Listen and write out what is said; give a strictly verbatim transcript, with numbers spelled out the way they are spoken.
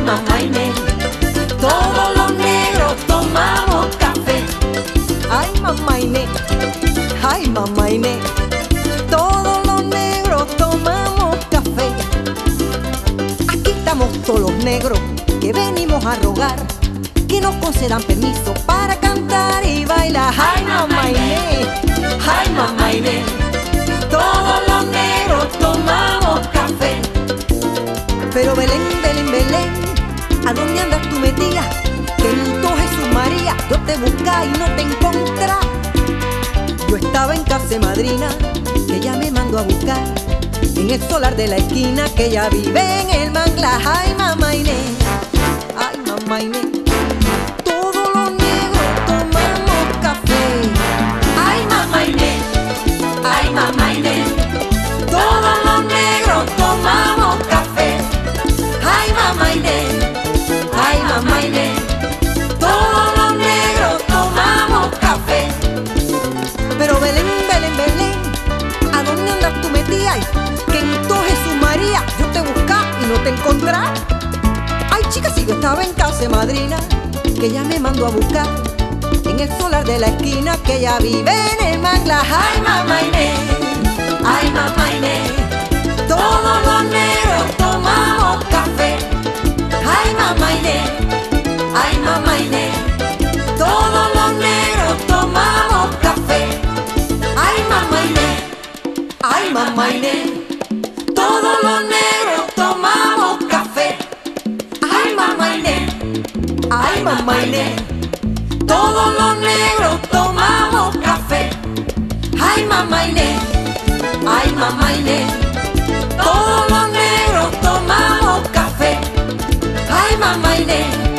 mi mamá Inés. Todos los negros tomamos café. Ay, mamá Inés, ay, mamá Inés. Todos los negros tomamos café. Aquí estamos todos los negros que venimos a rogar que nos concedan permiso para cantar y bailar. Ay, mamá Inés, ay, mamá Inés. Todos los negros tomamos café. Pero Belén, Belén, Belén, ¿a dónde andas tú metida? Que luto Jesús María, yo te buscaba y no te encontraba. Yo estaba en casa de madrina, que ella me mandó a buscar, en el solar de la esquina, que ella vive en el manglar. Ay, mamá Inés, ay, mamá Inés. Todos los negros tomamos café. Ay, mamá Inés, ay, mamá Inés. Todos los negros tomamos café. Ay, mamá Inés, ay, mamá Inés. Todos los negros tomamos café. Pero Belén, Belén, Belén, ¿a dónde andas tú metida? Que en todo Jesús María yo te buscaba y no te encontraba. Ay, chica, si yo estaba en casa de madrina, que ella me mandó a buscar, en el solar de la esquina, que ella vive en el manglar. Ay, mamá Inés, ay, mamá Inés. Todos los negros tomamos café. Ay, mamá Inés, ay, mamá Inés. Todos los negros tomamos café. Ay, mamá Inés, ay, mamá Inés. Todos los negros tomamos café. Ay, mamá Inés, ay, mamá Inés. Todos los negros tomamos café. Ay, mamá Inés, ay, mamá Inés. Todos los negros tomamos café. Ay, mamá Inés.